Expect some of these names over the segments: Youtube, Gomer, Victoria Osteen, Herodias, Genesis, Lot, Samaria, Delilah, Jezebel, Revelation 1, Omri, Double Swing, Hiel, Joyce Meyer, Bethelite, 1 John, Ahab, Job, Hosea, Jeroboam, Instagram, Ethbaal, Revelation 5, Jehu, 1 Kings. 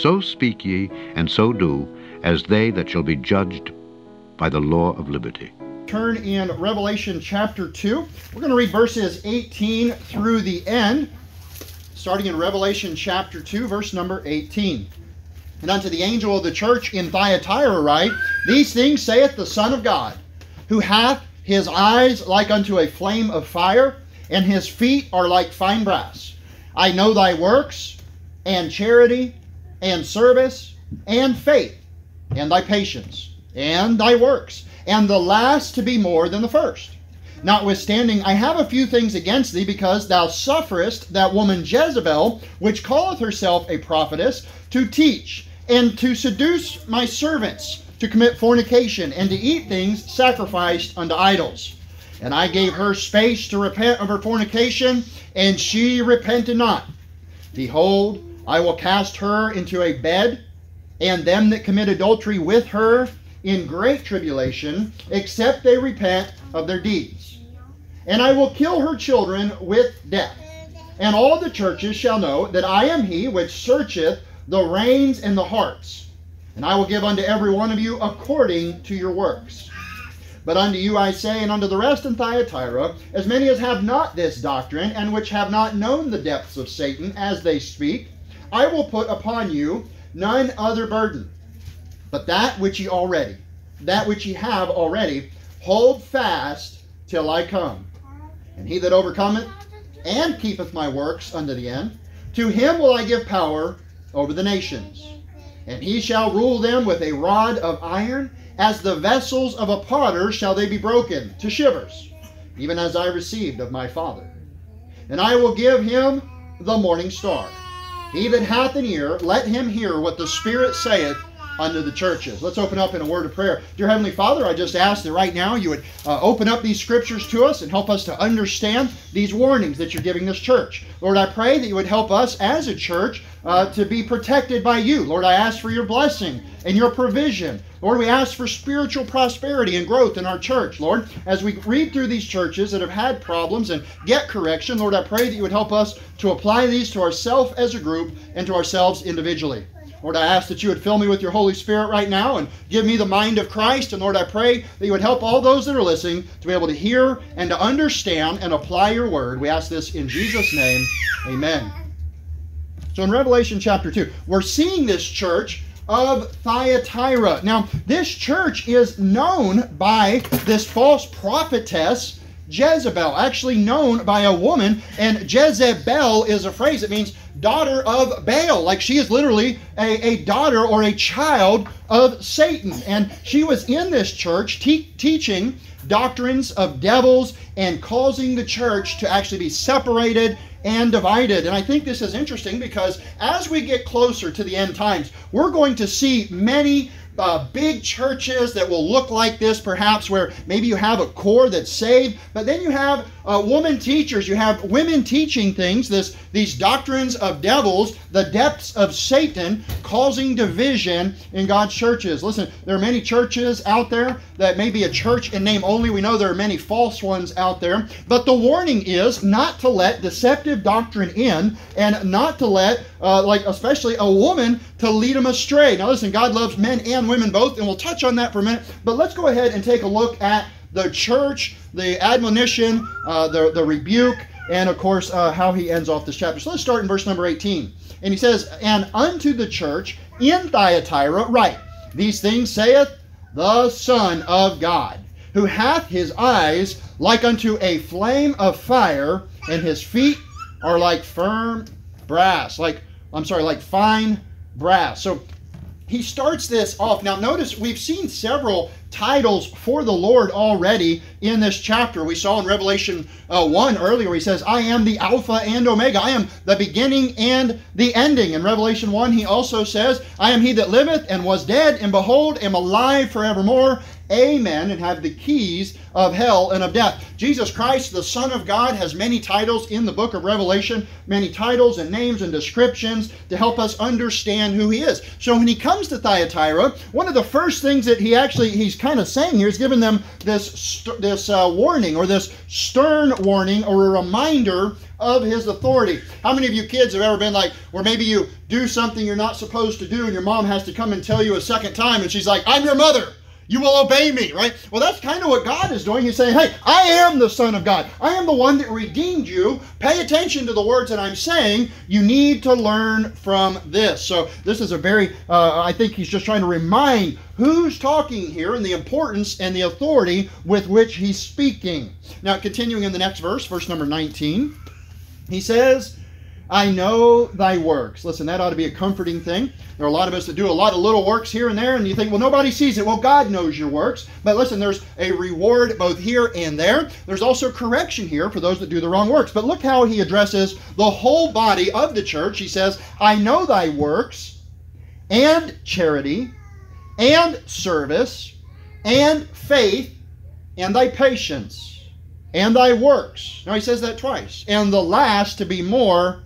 So speak ye, and so do, as they that shall be judged by the law of liberty. Turn in Revelation chapter 2. We're going to read verses 18 through the end, starting in Revelation chapter 2, verse number 18. And unto the angel of the church in Thyatira write, These things saith the Son of God, who hath his eyes like unto a flame of fire, and his feet are like fine brass. I know thy works, and charity, and service, and faith, and thy patience, and thy works, and the last to be more than the first. Notwithstanding, I have a few things against thee, because thou sufferest that woman Jezebel, which calleth herself a prophetess, to teach, and to seduce my servants, to commit fornication, and to eat things sacrificed unto idols. And I gave her space to repent of her fornication, and she repented not. Behold, I will cast her into a bed, and them that commit adultery with her in great tribulation, except they repent of their deeds. And I will kill her children with death. And all the churches shall know that I am he which searcheth the reins and the hearts. And I will give unto every one of you according to your works. But unto you I say, and unto the rest in Thyatira, as many as have not this doctrine, and which have not known the depths of Satan as they speak, I will put upon you none other burden, but that which ye have already, hold fast till I come. And he that overcometh and keepeth my works unto the end, to him will I give power over the nations. And he shall rule them with a rod of iron, as the vessels of a potter shall they be broken to shivers, even as I received of my Father. And I will give him the morning star. He that hath an ear, let him hear what the Spirit saith unto the churches. Let's open up in a word of prayer. Dear Heavenly Father, I just ask that right now you would open up these scriptures to us and help us to understand these warnings that you're giving this church. Lord, I pray that you would help us as a church to be protected by you. Lord, I ask for your blessing and your provision. Lord, we ask for spiritual prosperity and growth in our church. Lord, as we read through these churches that have had problems and get correction, Lord, I pray that you would help us to apply these to ourselves as a group and to ourselves individually. Lord, I ask that you would fill me with your Holy Spirit right now and give me the mind of Christ. And Lord, I pray that you would help all those that are listening to be able to hear and to understand and apply your word. We ask this in Jesus' name. Amen. So in Revelation chapter 2, we're seeing this church of Thyatira. Now, this church is known by this false prophetess, Jezebel, actually known by a woman, and Jezebel is a phrase that means daughter of Baal. Like, she is literally a daughter or a child of Satan. And she was in this church teaching doctrines of devils and causing the church to actually be separated and divided. And I think this is interesting because as we get closer to the end times, we're going to see many big churches that will look like this, perhaps, where maybe you have a core that's saved, but then you have woman teachers, you have women teaching things, these doctrines of devils, the depths of Satan, causing division in God's churches. Listen, there are many churches out there that may be a church in name only. We know there are many false ones out there, but the warning is not to let deceptive doctrine in and not to let, especially a woman, to lead them astray. Now listen, God loves men and women both, and we'll touch on that for a minute, but let's go ahead and take a look at the church, the admonition, the rebuke, and of course how he ends off this chapter. So let's start in verse number 18. And he says, And unto the church in Thyatira write, These things saith the Son of God, who hath his eyes like unto a flame of fire, and his feet are like fine brass. So he starts this off. Now notice we've seen several titles for the Lord already in this chapter. We saw in Revelation 1 earlier, he says, I am the Alpha and Omega. I am the beginning and the ending. In Revelation 1, he also says, I am he that liveth and was dead, and behold, am alive forevermore. Amen, and have the keys of hell and of death. Jesus Christ, the Son of God, has many titles in the book of Revelation, many titles and names and descriptions to help us understand who he is. So when he comes to Thyatira, one of the first things that he's kind of saying here is giving them this warning, or this stern warning, or a reminder of his authority. How many of you kids have ever been like, where maybe you do something you're not supposed to do and your mom has to come and tell you a second time and she's like, I'm your mother. You will obey me, right? Well, that's kind of what God is doing. He's saying, hey, I am the Son of God. I am the one that redeemed you. Pay attention to the words that I'm saying. You need to learn from this. So this is a very, I think he's just trying to remind who's talking here and the importance and the authority with which he's speaking. Now, continuing in the next verse, verse number 19, he says, I know thy works. Listen, that ought to be a comforting thing. There are a lot of us that do a lot of little works here and there, and you think, well, nobody sees it. Well, God knows your works. But listen, there's a reward both here and there. There's also correction here for those that do the wrong works. But look how he addresses the whole body of the church. He says, I know thy works, and charity, and service, and faith, and thy patience, and thy works. Now, he says that twice. And the last to be more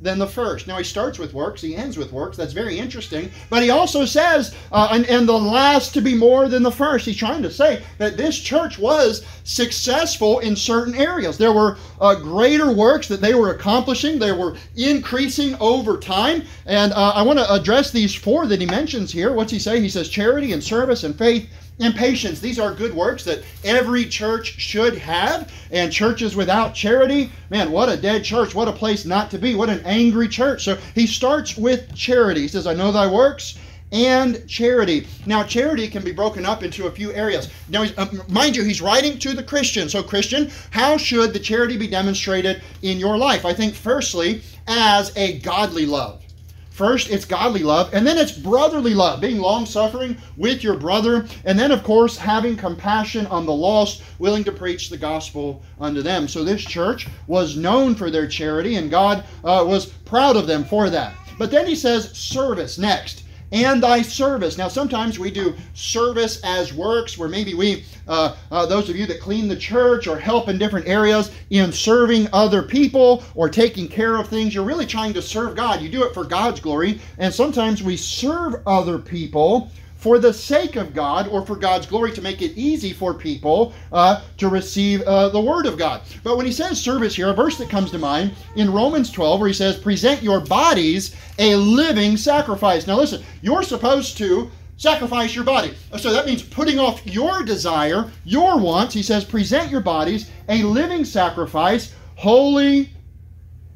than the first. Now, he starts with works. He ends with works. That's very interesting. But he also says, and the last to be more than the first. He's trying to say that this church was successful in certain areas. There were greater works that they were accomplishing. They were increasing over time. And I want to address these four that he mentions here. What's he say? He says charity and service and faith and patience. These are good works that every church should have. And churches without charity, man, what a dead church. What a place not to be. What an angry church. So he starts with charity. He says, I know thy works and charity. Now, charity can be broken up into a few areas. Now, mind you, he's writing to the Christian. So, Christian, how should the charity be demonstrated in your life? I think, firstly, as a godly love. First, it's godly love, and then it's brotherly love, being long-suffering with your brother, and then, of course, having compassion on the lost, willing to preach the gospel unto them. So this church was known for their charity, and God was proud of them for that. But then he says service next. And thy service. Now, sometimes we do service as works, where maybe we, those of you that clean the church or help in different areas in serving other people or taking care of things, you're really trying to serve God. You do it for God's glory. And sometimes we serve other people for the sake of God or for God's glory to make it easy for people to receive the word of God. But when he says service here, a verse that comes to mind in Romans 12 where he says, present your bodies a living sacrifice. Now listen, you're supposed to sacrifice your body. So that means putting off your desire, your wants. He says, present your bodies a living sacrifice, holy,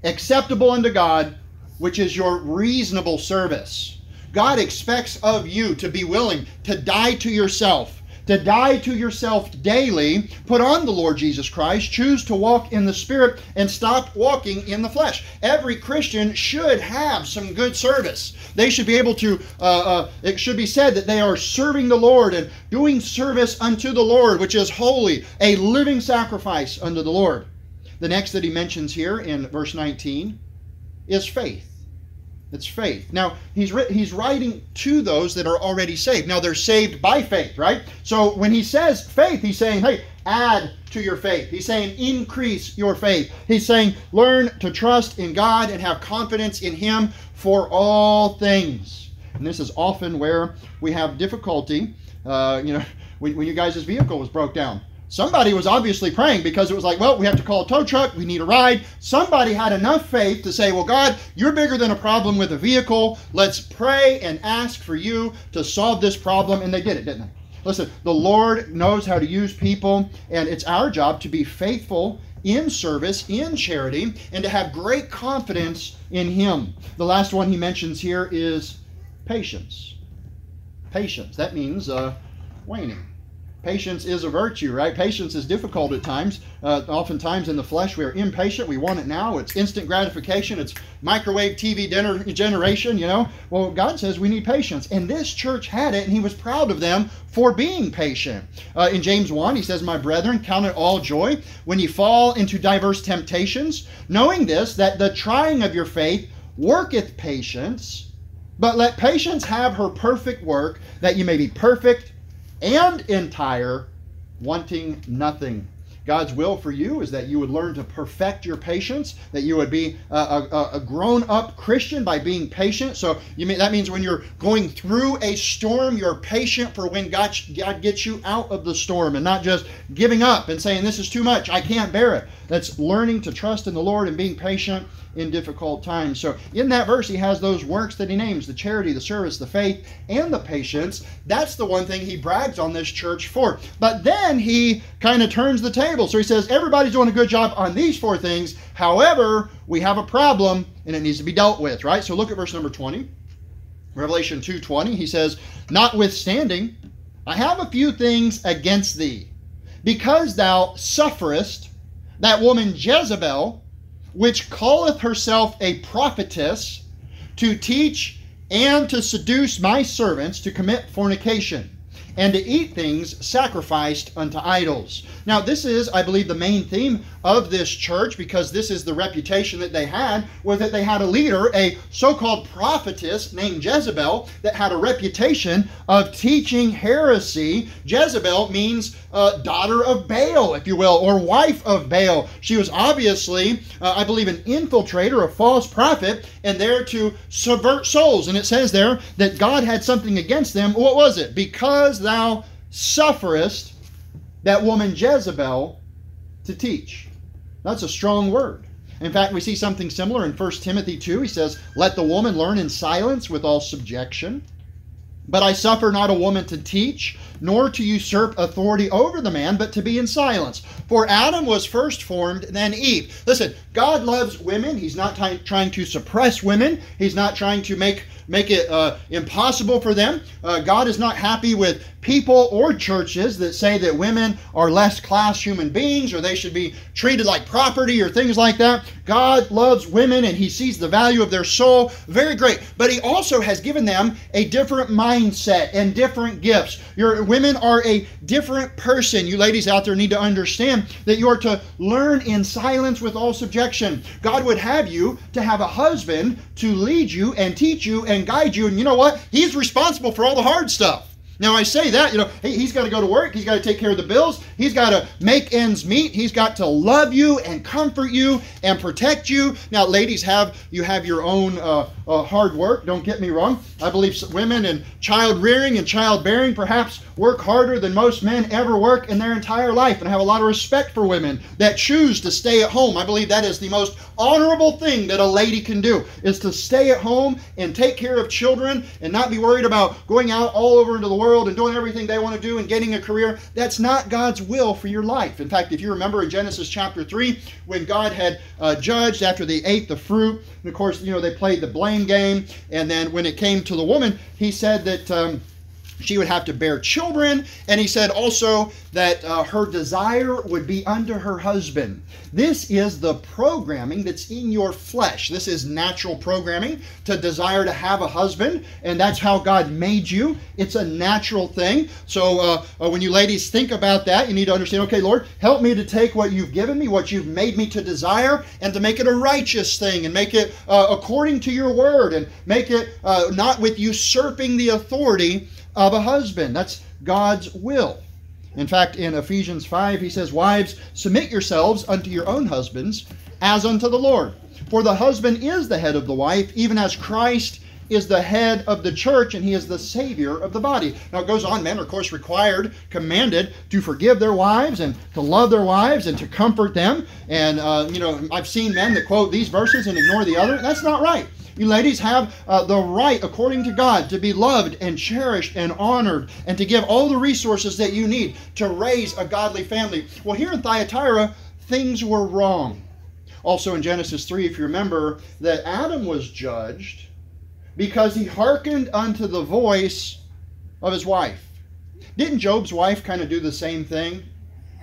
acceptable unto God, which is your reasonable service. God expects of you to be willing to die to yourself daily, put on the Lord Jesus Christ, choose to walk in the Spirit, and stop walking in the flesh. Every Christian should have some good service. They should be able to, it should be said that they are serving the Lord and doing service unto the Lord, which is holy, a living sacrifice unto the Lord. The next that he mentions here in verse 19 is faith. It's faith. Now, he's writing to those that are already saved. Now, they're saved by faith, right? So when he says faith, he's saying, hey, add to your faith. He's saying increase your faith. He's saying learn to trust in God and have confidence in him for all things. And this is often where we have difficulty. You know, when you guys' vehicle was broke down, somebody was obviously praying because it was like, well, we have to call a tow truck. We need a ride. Somebody had enough faith to say, well, God, you're bigger than a problem with a vehicle. Let's pray and ask for you to solve this problem. And they did it, didn't they? Listen, the Lord knows how to use people, and it's our job to be faithful in service, in charity, and to have great confidence in him. The last one he mentions here is patience. Patience. That means waning. Patience is a virtue, right? Patience is difficult at times. Oftentimes in the flesh, we are impatient. We want it now. It's instant gratification. It's microwave TV dinner generation, you know. Well, God says we need patience. And this church had it, and he was proud of them for being patient. In James 1, he says, my brethren, count it all joy when ye fall into diverse temptations, knowing this, that the trying of your faith worketh patience. But let patience have her perfect work, that ye may be perfect and entire, wanting nothing. God's will for you is that you would learn to perfect your patience, that you would be a grown-up Christian by being patient. So you mean, that means when you're going through a storm, you're patient for when God gets you out of the storm, and not just giving up and saying, this is too much, I can't bear it. That's learning to trust in the Lord and being patient in difficult times. So in that verse, he has those works that he names, the charity, the service, the faith, and the patience. That's the one thing he brags on this church for. But then he kind of turns the table. So he says, everybody's doing a good job on these four things. However, we have a problem and it needs to be dealt with, right? So look at verse number 20, Revelation 2:20. He says, notwithstanding, I have a few things against thee, because thou sufferest that woman Jezebel, which calleth herself a prophetess, to teach and to seduce my servants to commit fornication, and to eat things sacrificed unto idols. Now this is, I believe, the main theme of this church, because this is the reputation that they had, was that they had a leader, a so-called prophetess named Jezebel, that had a reputation of teaching heresy. Jezebel means daughter of Baal, if you will, or wife of Baal. She was obviously, I believe, an infiltrator, a false prophet, and there to subvert souls. And it says there that God had something against them. What was it? Because thou sufferest that woman Jezebel to teach. That's a strong word. In fact, we see something similar in 1 Timothy 2. He says, let the woman learn in silence with all subjection. But I suffer not a woman to teach, nor to usurp authority over the man, but to be in silence. For Adam was first formed, then Eve. Listen, God loves women. He's not trying to suppress women. He's not trying to make it impossible for them. God is not happy with people or churches that say that women are less class human beings, or they should be treated like property or things like that. God loves women and he sees the value of their soul. Very great. But he also has given them a different mindset and different gifts. Your women are a different person. You ladies out there need to understand that you are to learn in silence with all subjection. God would have you to have a husband to lead you and teach you and guide you. And you know what? He's responsible for all the hard stuff. Now I say that, you know, he's got to go to work, he's got to take care of the bills, he's got to make ends meet, he's got to love you and comfort you and protect you. Now ladies, you have your own hard work, don't get me wrong. I believe women in child rearing and child bearing perhaps work harder than most men ever work in their entire life, and I have a lot of respect for women that choose to stay at home. I believe that is the most honorable thing that a lady can do, is to stay at home and take care of children and not be worried about going out all over into the world and doing everything they want to do and getting a career. That's not God's will for your life. In fact, if you remember in Genesis chapter 3, when God had judged after they ate the fruit, and of course, you know, they played the blame game, and then when it came to the woman, he said that she would have to bear children, and he said also that her desire would be unto her husband. This is the programming that's in your flesh. This is natural programming, to desire to have a husband, and that's how God made you. It's a natural thing. So when you ladies think about that, you need to understand, okay, Lord, help me to take what you've given me, what you've made me to desire, and to make it a righteous thing, and make it according to your word, and make it not with usurping the authority of a husband. That's God's will. In fact, in Ephesians 5, he says, wives, submit yourselves unto your own husbands as unto the Lord. For the husband is the head of the wife, even as Christ is the head of the church, and he is the Savior of the body. Now it goes on, men are of course required, commanded to forgive their wives and to love their wives and to comfort them. And, you know, I've seen men that quote these verses and ignore the other. That's not right. You ladies have the right, according to God, to be loved and cherished and honored, and to give all the resources that you need to raise a godly family. Well, here in Thyatira, things were wrong. Also in Genesis 3, if you remember, that Adam was judged because he hearkened unto the voice of his wife. Didn't Job's wife kind of do the same thing?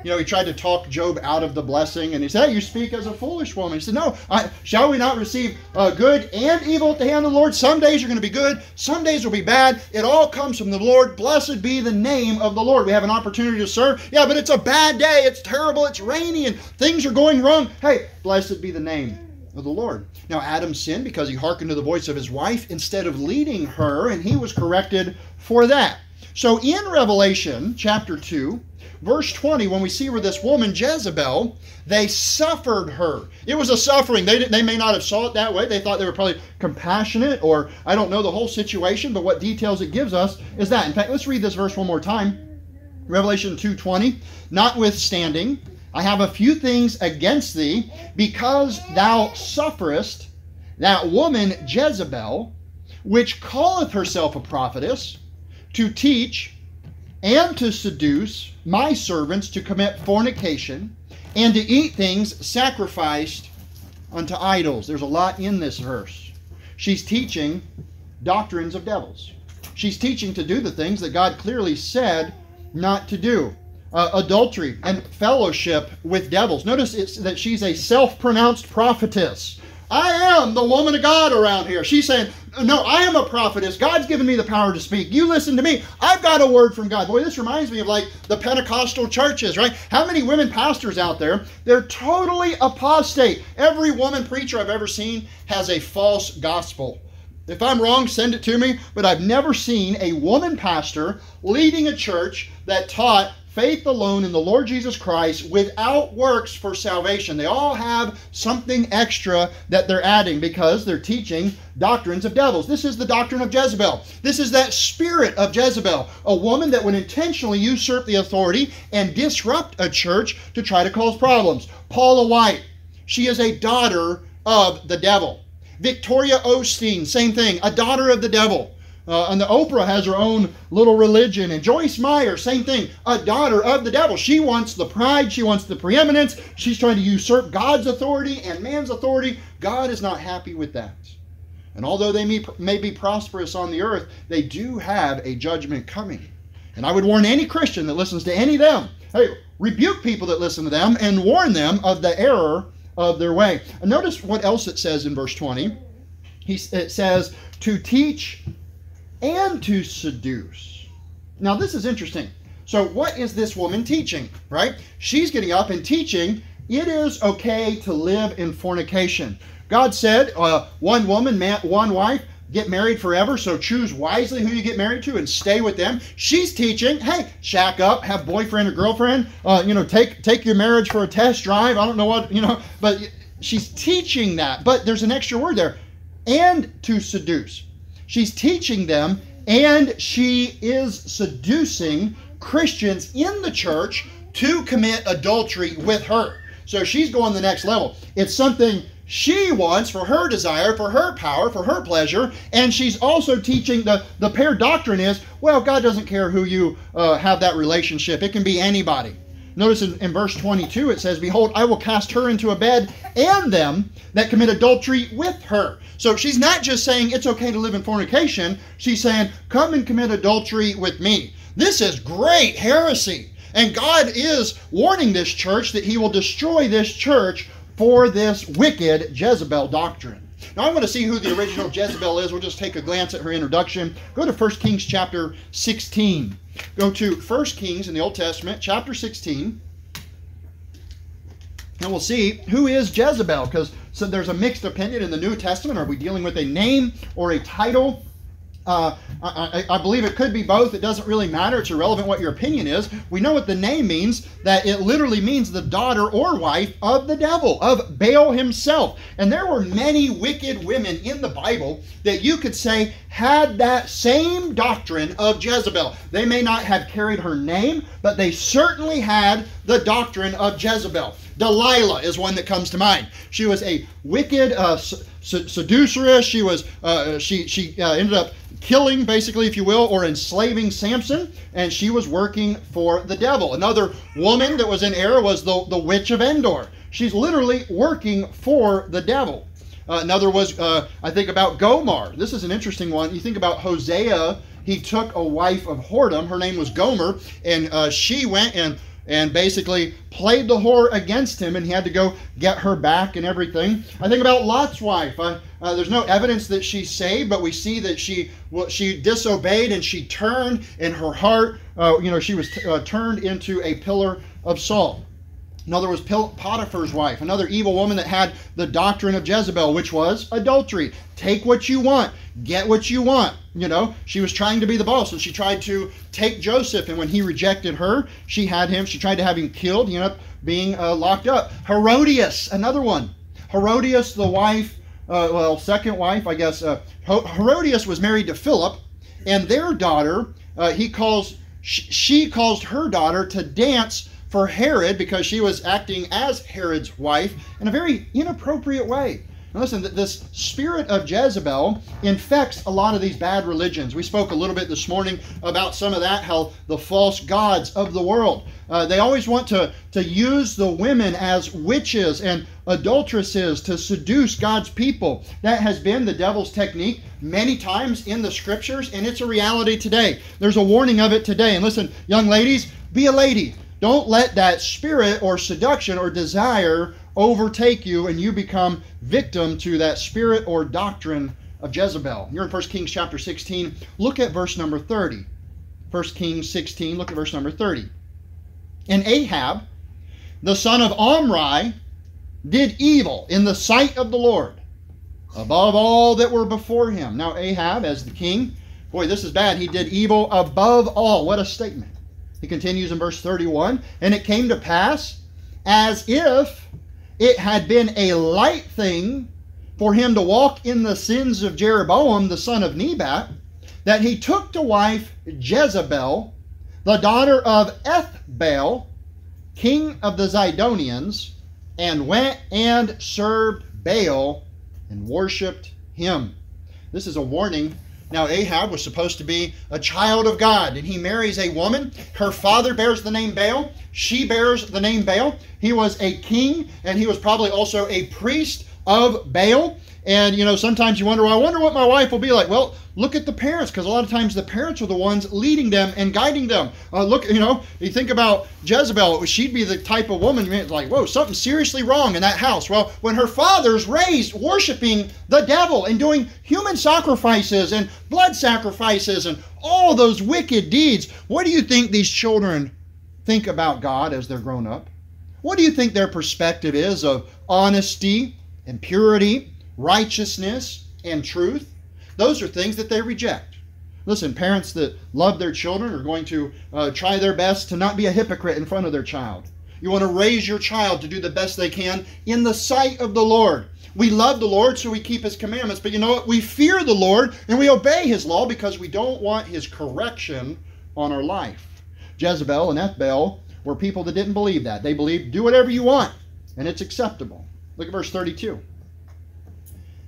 You know, he tried to talk Job out of the blessing, and he said, hey, you speak as a foolish woman. He said, no, shall we not receive good and evil at the hand of the Lord? Some days are going to be good. Some days will be bad. It all comes from the Lord. Blessed be the name of the Lord. We have an opportunity to serve. Yeah, but it's a bad day. It's terrible. It's rainy, and things are going wrong. Hey, blessed be the name of the Lord. Now, Adam sinned because he hearkened to the voice of his wife instead of leading her, and he was corrected for that. So in Revelation chapter 2, verse 20, when we see where this woman Jezebel, they suffered her. It was a suffering. They may not have saw it that way. They thought they were probably compassionate, or I don't know the whole situation, but what details it gives us is that. In fact, let's read this verse one more time. Revelation 2:20, notwithstanding, I have a few things against thee, because thou sufferest that woman Jezebel, which calleth herself a prophetess, to teach and to seduce my servants to commit fornication and to eat things sacrificed unto idols. There's a lot in this verse. She's teaching doctrines of devils. She's teaching to do the things that God clearly said not to do. Adultery and fellowship with devils. Notice it's that she's a self-pronounced prophetess. I am the woman of God around here. She's saying, no, I am a prophetess. God's given me the power to speak. You listen to me. I've got a word from God. Boy, this reminds me of like the Pentecostal churches, right? How many women pastors out there? They're totally apostate. Every woman preacher I've ever seen has a false gospel. If I'm wrong, send it to me. But I've never seen a woman pastor leading a church that taught faith alone in the Lord Jesus Christ without works for salvation. They all have something extra that they're adding because they're teaching doctrines of devils. This is the doctrine of Jezebel. This is that spirit of Jezebel, a woman that would intentionally usurp the authority and disrupt a church to try to cause problems. Paula White, she is a daughter of the devil. Victoria Osteen, same thing, a daughter of the devil. And the Oprah has her own little religion. And Joyce Meyer, same thing, a daughter of the devil. She wants the pride. She wants the preeminence. She's trying to usurp God's authority and man's authority. God is not happy with that. And although they may be prosperous on the earth, they do have a judgment coming. And I would warn any Christian that listens to any of them. Hey, rebuke people that listen to them and warn them of the error of their way. And notice what else it says in verse 20. It says, to teach and to seduce. Now this is interesting. So what is this woman teaching, right? She's getting up and teaching it is okay to live in fornication. God said, one woman, one wife, get married forever, so choose wisely who you get married to and stay with them. She's teaching, hey, shack up, have boyfriend or girlfriend, take your marriage for a test drive. I don't know what, but she's teaching that. But there's an extra word there, and to seduce. She's teaching them, and she is seducing Christians in the church to commit adultery with her. So she's going the next level. It's something she wants for her desire, for her power, for her pleasure, and she's also teaching the pair doctrine is, well, God doesn't care who you have that relationship. It can be anybody. Notice in verse 22, it says, behold, I will cast her into a bed and them that commit adultery with her. So she's not just saying it's okay to live in fornication. She's saying, come and commit adultery with me. This is great heresy. And God is warning this church that he will destroy this church for this wicked Jezebel doctrine. Now I want to see who the original Jezebel is. We'll just take a glance at her introduction. Go to 1 Kings chapter 16. Go to 1 Kings in the Old Testament, chapter 16, and we'll see who is Jezebel, because so there's a mixed opinion in the New Testament. Are we dealing with a name or a title? I believe it could be both. It doesn't really matter. It's irrelevant what your opinion is. We know what the name means, that it literally means the daughter or wife of the devil, of Baal himself. And there were many wicked women in the Bible that you could say had that same doctrine of Jezebel. They may not have carried her name, but they certainly had the doctrine of Jezebel. Delilah is one that comes to mind. She was a wicked seduceress. She was she ended up killing, basically, if you will, or enslaving Samson, and she was working for the devil. Another woman that was in error was the witch of Endor. She's literally working for the devil. Another was, I think about Gomer. This is an interesting one. You think about Hosea. He took a wife of whoredom. Her name was Gomer, and she went and basically played the whore against him, and he had to go get her back and everything. I think about Lot's wife. There's no evidence that she saved, but we see that she disobeyed and she turned in her heart. She was turned into a pillar of salt. In other words, Potiphar's wife, another evil woman that had the doctrine of Jezebel, which was adultery. Take what you want. Get what you want. You know, she was trying to be the boss, and she tried to take Joseph, and when he rejected her, she had him. She tried to have him killed. He ended up being locked up. Herodias, another one. Herodias, the wife, second wife, I guess. Herodias was married to Philip, and their daughter, she caused her daughter to dance for Herod because she was acting as Herod's wife in a very inappropriate way. Now listen, this spirit of Jezebel infects a lot of these bad religions. We spoke a little bit this morning about some of that, how the false gods of the world, they always want to use the women as witches and adulteresses to seduce God's people. That has been the devil's technique many times in the scriptures, and it's a reality today. There's a warning of it today. And listen, young ladies, be a lady. Don't let that spirit or seduction or desire overtake you and you become victim to that spirit or doctrine of Jezebel. You're in 1 Kings chapter 16. Look at verse number 30. 1 Kings 16, look at verse number 30. And Ahab, the son of Omri, did evil in the sight of the Lord, above all that were before him. Now Ahab, as the king, boy, this is bad. He did evil above all. What a statement. He continues in verse 31, and it came to pass, as if it had been a light thing for him to walk in the sins of Jeroboam, the son of Nebat, that he took to wife Jezebel, the daughter of Ethbaal, king of the Zidonians, and went and served Baal and worshipped him. This is a warning. Now, Ahab was supposed to be a child of God, and he marries a woman. Her father bears the name Baal. She bears the name Baal. He was a king, and he was probably also a priest of Baal. And, you know, sometimes you wonder, well, I wonder what my wife will be like. Well, look at the parents, because a lot of times the parents are the ones leading them and guiding them. You think about Jezebel. She'd be the type of woman, you're like, whoa, something's seriously wrong in that house. Well, when her father's raised worshiping the devil and doing human sacrifices and blood sacrifices and all those wicked deeds, what do you think these children think about God as they're grown up? What do you think their perspective is of honesty and purity, righteousness and truth? Those are things that they reject. Listen, parents that love their children are going to try their best to not be a hypocrite in front of their child. You want to raise your child to do the best they can in the sight of the Lord. We love the Lord, so we keep his commandments. But you know what? We fear the Lord and we obey his law because we don't want his correction on our life. Jezebel and Ethbaal were people that didn't believe that. They believed, do whatever you want and it's acceptable. Look at verse 32.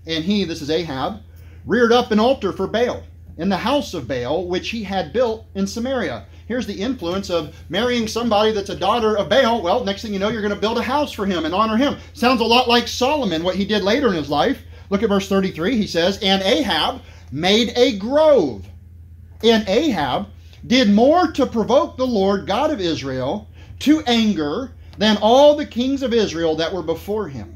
And he, this is Ahab, reared up an altar for Baal in the house of Baal, which he had built in Samaria. Here's the influence of marrying somebody that's a daughter of Baal. Well, next thing you know, you're going to build a house for him and honor him. Sounds a lot like Solomon, what he did later in his life. Look at verse 33. He says, and Ahab made a grove. And Ahab did more to provoke the Lord God of Israel to anger than all the kings of Israel that were before him.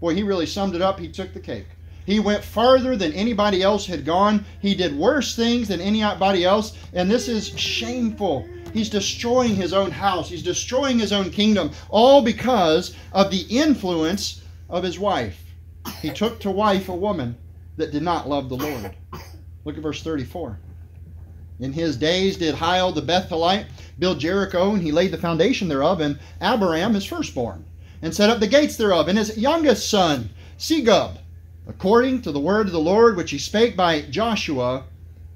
Boy, he really summed it up. He took the cake. He went farther than anybody else had gone. He did worse things than anybody else. And this is shameful. He's destroying his own house. He's destroying his own kingdom, all because of the influence of his wife. He took to wife a woman that did not love the Lord. Look at verse 34. In his days did Hiel the Bethelite build Jericho, and he laid the foundation thereof, and Abiram his firstborn, and set up the gates thereof, and his youngest son, Segub, according to the word of the Lord, which he spake by Joshua,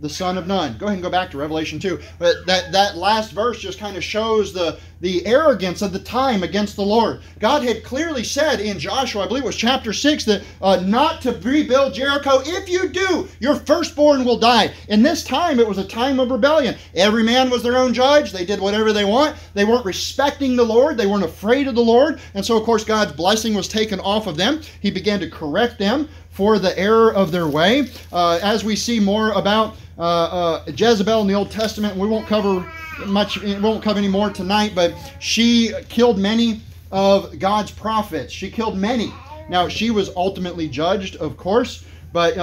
the son of Nun. Go ahead and go back to Revelation 2. But that last verse just kind of shows the arrogance of the time against the Lord. God had clearly said in Joshua, I believe it was chapter 6, that not to rebuild Jericho. If you do, your firstborn will die. In this time, it was a time of rebellion. Every man was their own judge. They did whatever they want. They weren't respecting the Lord. They weren't afraid of the Lord. And so, of course, God's blessing was taken off of them. He began to correct them for the error of their way. As we see more about Jezebel in the Old Testament, we won't cover much, we won't cover any more tonight, but she killed many of God's prophets. She killed many. Now, she was ultimately judged, of course, but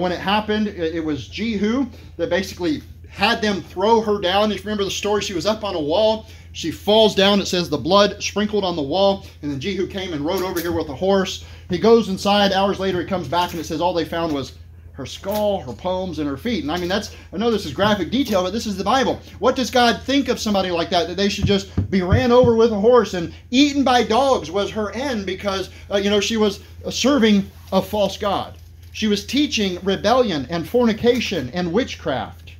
when it happened, it was Jehu that basically had them throw her down. If you remember the story, she was up on a wall. She falls down. It says the blood sprinkled on the wall. And then Jehu came and rode over here with a horse. He goes inside. Hours later, he comes back, and it says all they found was her skull, her palms, and her feet. And I mean, I know this is graphic detail, but this is the Bible. What does God think of somebody like that? That they should just be ran over with a horse and eaten by dogs was her end because, she was serving a false god. She was teaching rebellion and fornication and witchcraft.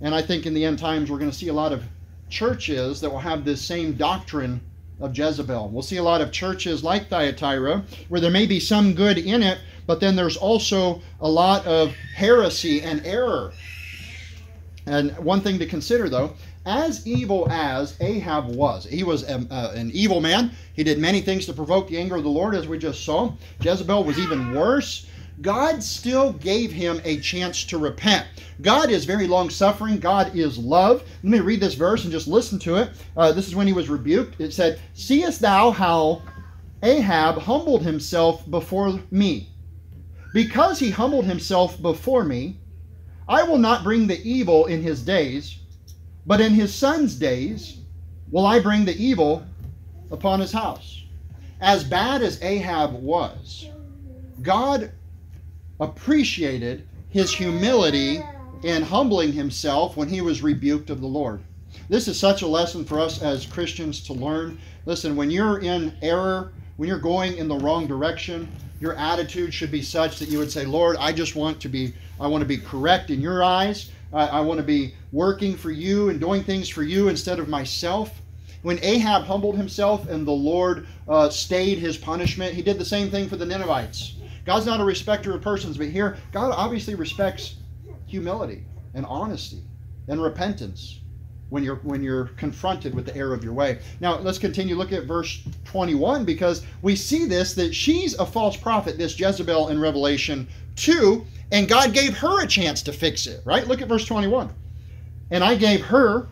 And I think in the end times, we're going to see a lot of churches that will have this same doctrine of Jezebel. We'll see a lot of churches like Thyatira where there may be some good in it, but then there's also a lot of heresy and error. And one thing to consider, though, as evil as Ahab was, he was an evil man. He did many things to provoke the anger of the Lord, as we just saw. Jezebel was even worse. God still gave him a chance to repent. God is very long-suffering. God is love. Let me read this verse and just listen to it. This is when he was rebuked. It said, "Seest thou how Ahab humbled himself before me? Because he humbled himself before me, I will not bring the evil in his days, but in his son's days will I bring the evil upon his house." As bad as Ahab was, God appreciated his humility in humbling himself when he was rebuked of the Lord. This is such a lesson for us as Christians to learn. Listen, when you're in error, when you're going in the wrong direction, your attitude should be such that you would say, "Lord, I want to be correct in your eyes. I want to be working for you and doing things for you instead of myself." When Ahab humbled himself and the Lord stayed his punishment, he did the same thing for the Ninevites. God's not a respecter of persons, but here, God obviously respects humility and honesty and repentance when you're confronted with the error of your way. Now, let's continue. Look at verse 21, because we see this, that she's a false prophet, this Jezebel in Revelation 2, and God gave her a chance to fix it, right? Look at verse 21. "And I gave her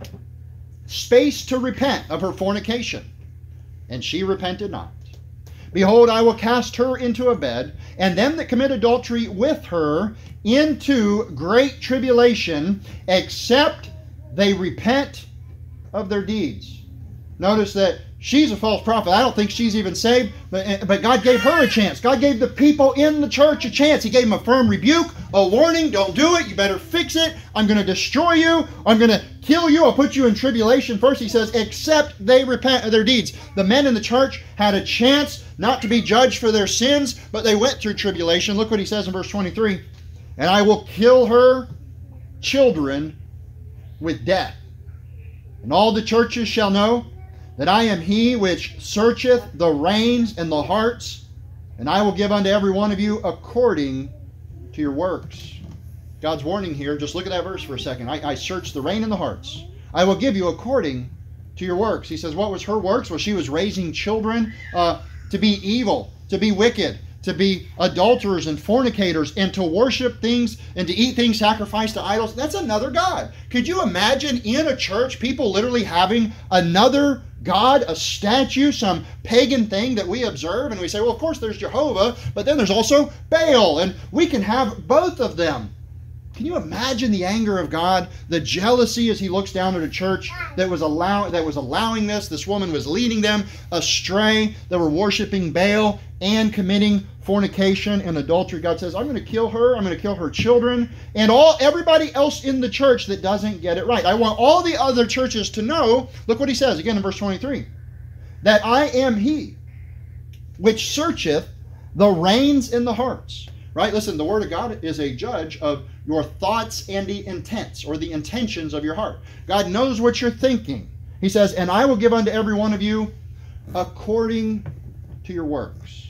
space to repent of her fornication, and she repented not. Behold, I will cast her into a bed, and them that commit adultery with her into great tribulation, except they repent of their deeds." Notice that she's a false prophet. I don't think she's even saved, but God gave her a chance. God gave the people in the church a chance. He gave them a firm rebuke, a warning. Don't do it. You better fix it. I'm going to destroy you. I'm going to kill you. I'll put you in tribulation first. He says, except they repent of their deeds. The men in the church had a chance not to be judged for their sins, but they went through tribulation. Look what he says in verse 23. "And I will kill her children with death. And all the churches shall know that I am he which searcheth the reins and the hearts, and I will give unto every one of you according to your works." God's warning here, just look at that verse for a second. I search the rein and the hearts. I will give you according to your works. He says, what was her works? Well, she was raising children to be evil, to be wicked, to be adulterers and fornicators, and to worship things and to eat things sacrificed to idols. That's another god. Could you imagine in a church people literally having another god, a statue, some pagan thing that we observe, and we say, well, of course there's Jehovah, but then there's also Baal, and we can have both of them. Can you imagine the anger of God, the jealousy as he looks down at a church that was allowing this? This woman was leading them astray. They were worshiping Baal and committing fornication and adultery. God says, I'm going to kill her. I'm going to kill her children and everybody else in the church that doesn't get it right. I want all the other churches to know, look what he says again in verse 23, that I am he which searcheth the reins and the hearts. Right? Listen, the Word of God is a judge of your thoughts and the intents, or the intentions of your heart. God knows what you're thinking. He says, and I will give unto every one of you according to your works.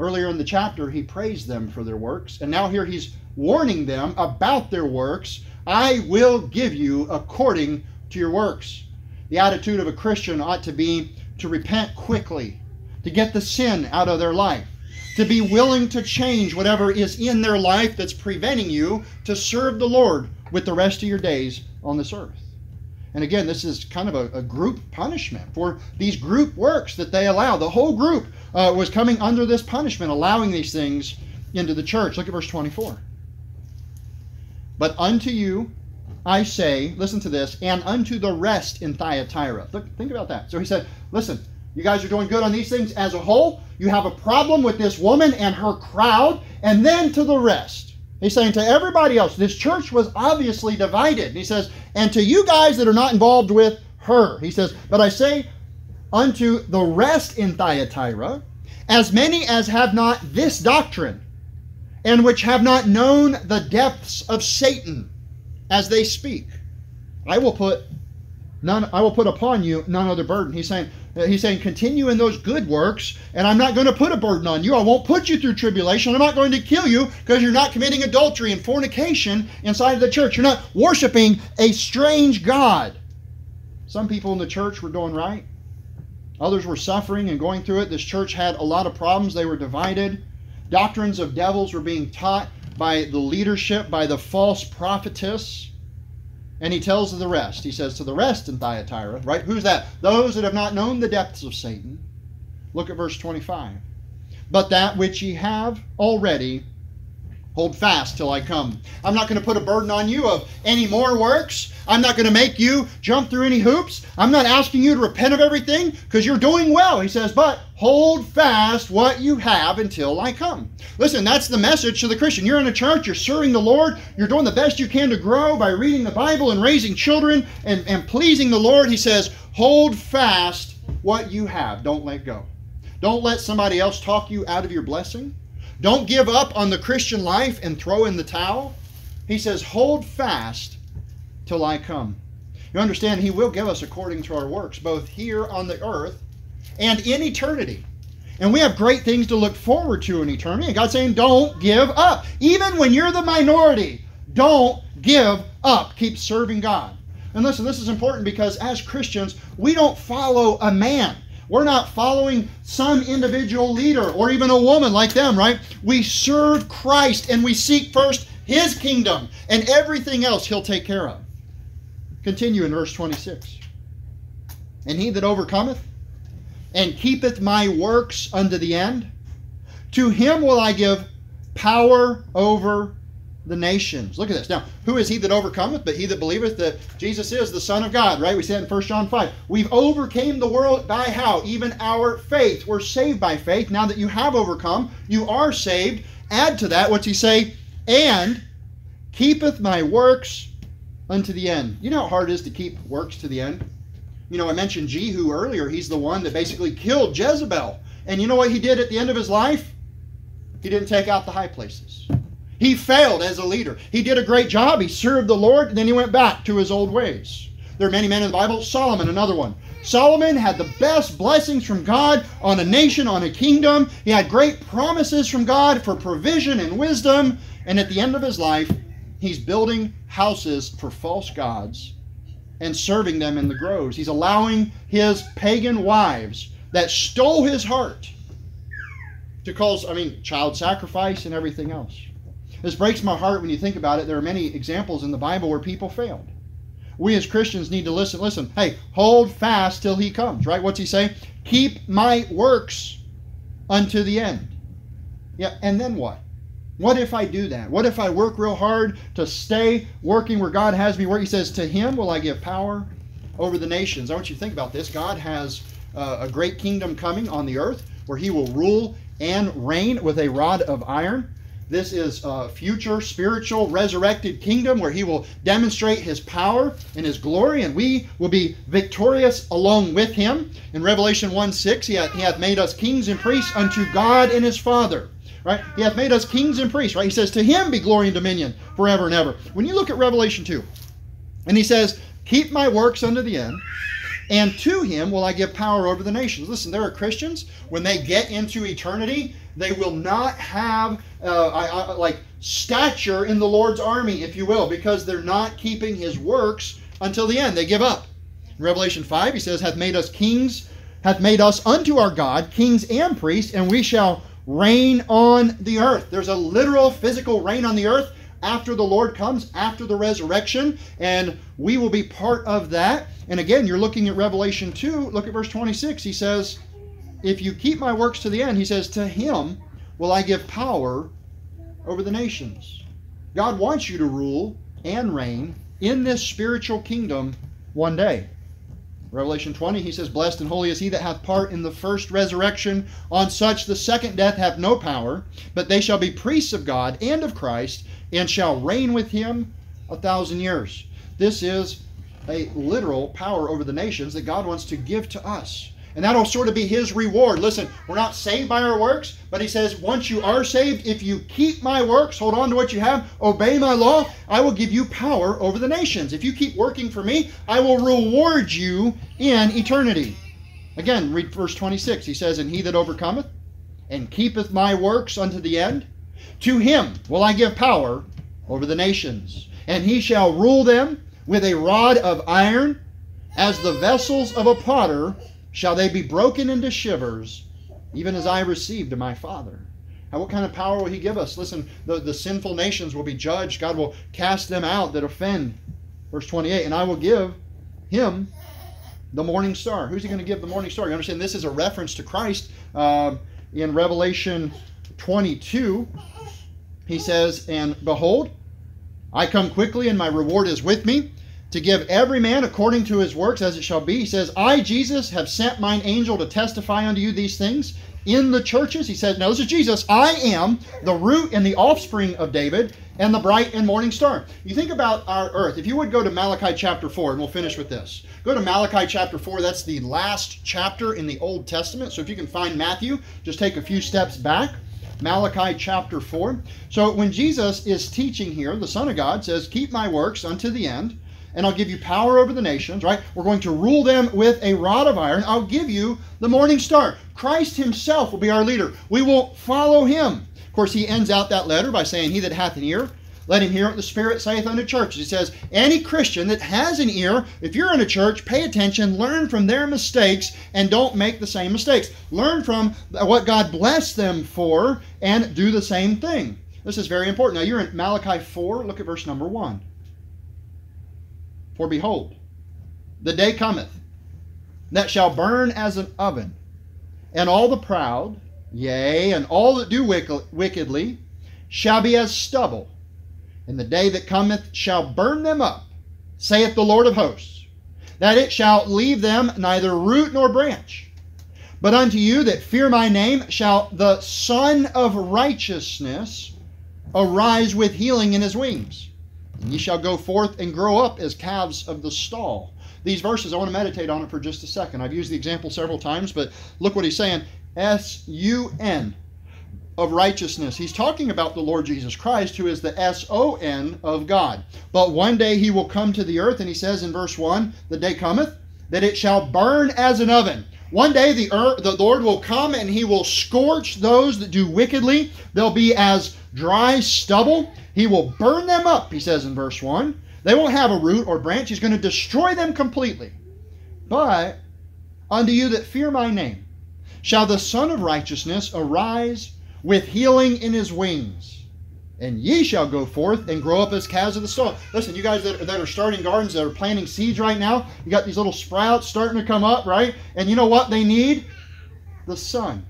Earlier in the chapter, he praised them for their works. And now here he's warning them about their works. I will give you according to your works. The attitude of a Christian ought to be to repent quickly, to get the sin out of their life, to be willing to change whatever is in their life that's preventing you to serve the Lord with the rest of your days on this earth. And again, this is kind of a group punishment for these group works that they allow. The whole group was coming under this punishment, allowing these things into the church. Look at verse 24. "But unto you I say, listen to this, and unto the rest in Thyatira. Look, think about that. So he said, listen, you guys are doing good on these things as a whole. You have a problem with this woman and her crowd, and then to the rest. He's saying to everybody else, this church was obviously divided. And he says, and to you guys that are not involved with her, he says, but I say unto the rest in Thyatira, as many as have not this doctrine, and which have not known the depths of Satan, as they speak, I will put upon you none other burden. He's saying, continue in those good works, and I'm not going to put a burden on you. I won't put you through tribulation. I'm not going to kill you because you're not committing adultery and fornication inside of the church. You're not worshiping a strange God. Some people in the church were doing right. Others were suffering and going through it. This church had a lot of problems. They were divided. Doctrines of devils were being taught by the leadership, by the false prophetess. And he tells the rest. He says to the rest in Thyatira, right? Who's that? Those that have not known the depths of Satan. Look at verse 25. But that which ye have already, hold fast till I come. I'm not going to put a burden on you of any more works. I'm not going to make you jump through any hoops. I'm not asking you to repent of everything because you're doing well. He says, but hold fast what you have until I come. Listen, that's the message to the Christian. You're in a church, you're serving the Lord, you're doing the best you can to grow by reading the Bible and raising children and pleasing the Lord. He says, hold fast what you have. Don't let go. Don't let somebody else talk you out of your blessing. Don't give up on the Christian life and throw in the towel. He says, hold fast till I come. You understand, he will give us according to our works, both here on the earth and in eternity. And we have great things to look forward to in eternity. And God's saying, don't give up. Even when you're the minority, don't give up. Keep serving God. And listen, this is important because as Christians, we don't follow a man. We're not following some individual leader or even a woman like them, right? We serve Christ and we seek first his kingdom, and everything else he'll take care of. Continue in verse 26. And he that overcometh and keepeth my works unto the end, to him will I give power over the nations. Look at this. Now, who is he that overcometh? But he that believeth that Jesus is the Son of God, right? We said in 1 John 5, we've overcame the world by how? Even our faith. We're saved by faith. Now that you have overcome, you are saved. Add to that, what's he say? And keepeth my works unto the end. You know how hard it is to keep works to the end? You know, I mentioned Jehu earlier. He's the one that basically killed Jezebel. And you know what he did at the end of his life? He didn't take out the high places. He failed as a leader. He did a great job. He served the Lord, and then he went back to his old ways. There are many men in the Bible. Solomon, another one. Solomon had the best blessings from God on a nation, on a kingdom. He had great promises from God for provision and wisdom. And at the end of his life, he's building houses for false gods and serving them in the groves. He's allowing his pagan wives that stole his heart to cause, child sacrifice and everything else. This breaks my heart when you think about it. There are many examples in the Bible where people failed. We as Christians need to listen. Listen, hey, hold fast till he comes, right? What's he say? Keep my works unto the end. Yeah, and then what? What if I do that? What if I work real hard to stay working where God has me working? He says, to him will I give power over the nations. I want you to think about this. God has a great kingdom coming on the earth where he will rule and reign with a rod of iron. This is a future spiritual resurrected kingdom where he will demonstrate his power and his glory, and we will be victorious along with him. In Revelation 1:6, he hath made us kings and priests unto God and his Father. Right? He hath made us kings and priests. Right? He says, to him be glory and dominion forever and ever. When you look at Revelation 2, and he says, keep my works unto the end, and to him will I give power over the nations. Listen, there are Christians, when they get into eternity, they will not have stature in the Lord's army, if you will, because they're not keeping his works until the end. They give up. In Revelation 5, he says, hath made us kings, hath made us unto our God, kings and priests, and we shall reign on the earth. There's a literal physical reign on the earth after the Lord comes, after the resurrection, and we will be part of that. And again, you're looking at Revelation 2, look at verse 26. He says, if you keep my works to the end, he says, to him will I give power over the nations. God wants you to rule and reign in this spiritual kingdom one day. Revelation 20, he says, "Blessed and holy is he that hath part in the first resurrection. On such the second death hath no power, but they shall be priests of God and of Christ, and shall reign with him 1,000 years. This is a literal power over the nations that God wants to give to us. And that'll sort of be his reward. Listen, we're not saved by our works, but he says, once you are saved, if you keep my works, hold on to what you have, obey my law, I will give you power over the nations. If you keep working for me, I will reward you in eternity." Again, read verse 26. He says, "And he that overcometh and keepeth my works unto the end, to him will I give power over the nations, and he shall rule them with a rod of iron, as the vessels of a potter shall they be broken into shivers, even as I received my Father." And what kind of power will he give us? Listen, the sinful nations will be judged. God will cast them out that offend. Verse 28, "And I will give him the morning star." Who's he going to give the morning star? You understand this is a reference to Christ. In Revelation 22, he says, "And behold, I come quickly, and my reward is with me, to give every man according to his works as it shall be." He says, "I, Jesus, have sent mine angel to testify unto you these things in the churches." He says, now this is Jesus, "I am the root and the offspring of David and the bright and morning star." You think about our earth. If you would go to Malachi chapter 4, and we'll finish with this. Go to Malachi chapter 4. That's the last chapter in the Old Testament. So if you can find Matthew, just take a few steps back. Malachi chapter 4. So when Jesus is teaching here, the Son of God says, "Keep my works unto the end, and I'll give you power over the nations," right? "We're going to rule them with a rod of iron. I'll give you the morning star." Christ himself will be our leader. We will follow him. Of course, he ends out that letter by saying, "He that hath an ear, let him hear what the Spirit saith unto churches." He says, any Christian that has an ear, if you're in a church, pay attention, learn from their mistakes, and don't make the same mistakes. Learn from what God blessed them for, and do the same thing. This is very important. Now, you're in Malachi 4. Look at verse number 1. "For behold, the day cometh, that shall burn as an oven, and all the proud, yea, and all that do wickedly, shall be as stubble. And the day that cometh shall burn them up, saith the Lord of hosts, that it shall leave them neither root nor branch. But unto you that fear my name shall the Son of Righteousness arise with healing in his wings. And ye shall go forth and grow up as calves of the stall." These verses, I want to meditate on it for just a second. I've used the example several times, but look what he's saying. S-U-N of righteousness. He's talking about the Lord Jesus Christ, who is the S-O-N of God. But one day he will come to the earth, and he says in verse 1, "The day cometh that it shall burn as an oven." One day the Lord will come, and he will scorch those that do wickedly. They'll be as dry stubble. He will burn them up, he says in verse 1. They won't have a root or branch. He's going to destroy them completely. "But unto you that fear my name shall the Son of Righteousness arise with healing in his wings. And ye shall go forth and grow up as calves of the stall." Listen, you guys that are starting gardens, that are planting seeds right now, you got these little sprouts starting to come up, right? And you know what they need? The sun.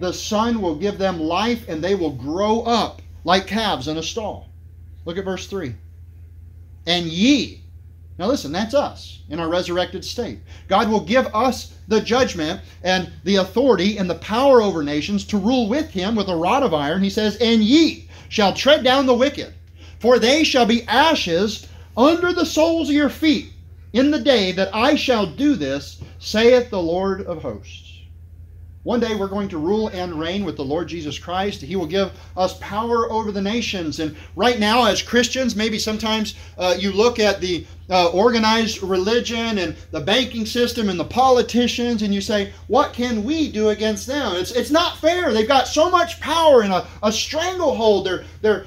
The sun will give them life, and they will grow up like calves in a stall. Look at verse 3. "And ye," now listen, that's us in our resurrected state. God will give us the judgment and the authority and the power over nations to rule with him with a rod of iron. He says, "And ye shall tread down the wicked, for they shall be ashes under the soles of your feet in the day that I shall do this, saith the Lord of hosts." One day we're going to rule and reign with the Lord Jesus Christ. He will give us power over the nations. And right now as Christians, maybe sometimes you look at the organized religion and the banking system and the politicians, and you say, what can we do against them? It's not fair. They've got so much power and a stranglehold. They're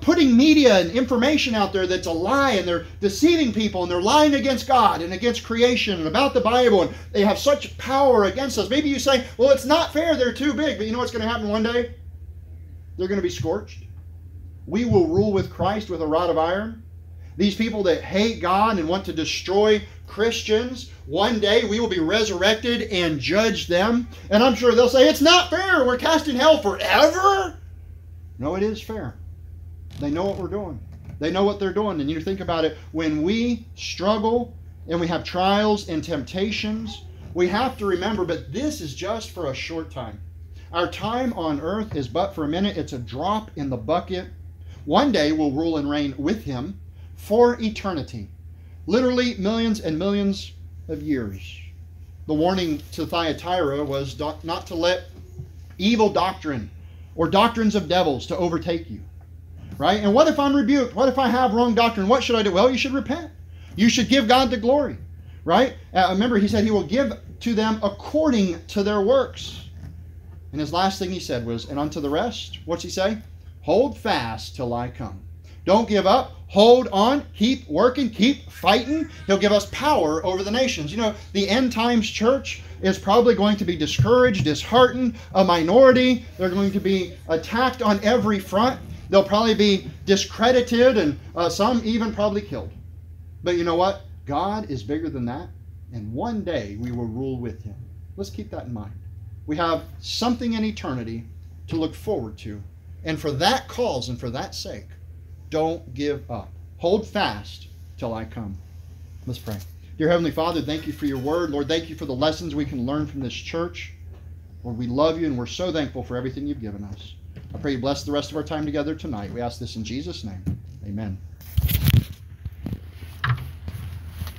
putting media and information out there that's a lie, and they're deceiving people, and they're lying against God and against creation and about the Bible, and they have such power against us. Maybe you say, well, it's not fair, they're too big. But you know what's going to happen one day? They're going to be scorched. We will rule with Christ with a rod of iron. These people that hate God and want to destroy Christians, one day we will be resurrected and judge them. And I'm sure they'll say, it's not fair, we're cast in hell forever. No, it is fair. They know what we're doing. They know what they're doing. And you think about it, when we struggle and we have trials and temptations, we have to remember, but this is just for a short time. Our time on earth is but for a minute. It's a drop in the bucket. One day we'll rule and reign with him for eternity. Literally millions and millions of years. The warning to Thyatira was not to let evil doctrine or doctrines of devils to overtake you. Right? And what if I'm rebuked? What if I have wrong doctrine? What should I do? Well, you should repent. You should give God the glory. Right? Remember, he said he will give to them according to their works. And his last thing he said was, and unto the rest, what's he say? Hold fast till I come. Don't give up. Hold on. Keep working. Keep fighting. He'll give us power over the nations. You know, the end times church is probably going to be discouraged, disheartened, a minority. They're going to be attacked on every front. They'll probably be discredited and some even probably killed. But you know what? God is bigger than that. And one day we will rule with him. Let's keep that in mind. We have something in eternity to look forward to. And for that cause and for that sake, don't give up. Hold fast till I come. Let's pray. Dear Heavenly Father, thank you for your word. Lord, thank you for the lessons we can learn from this church. Lord, we love you and we're so thankful for everything you've given us. I pray you bless the rest of our time together tonight. We ask this in Jesus' name. Amen.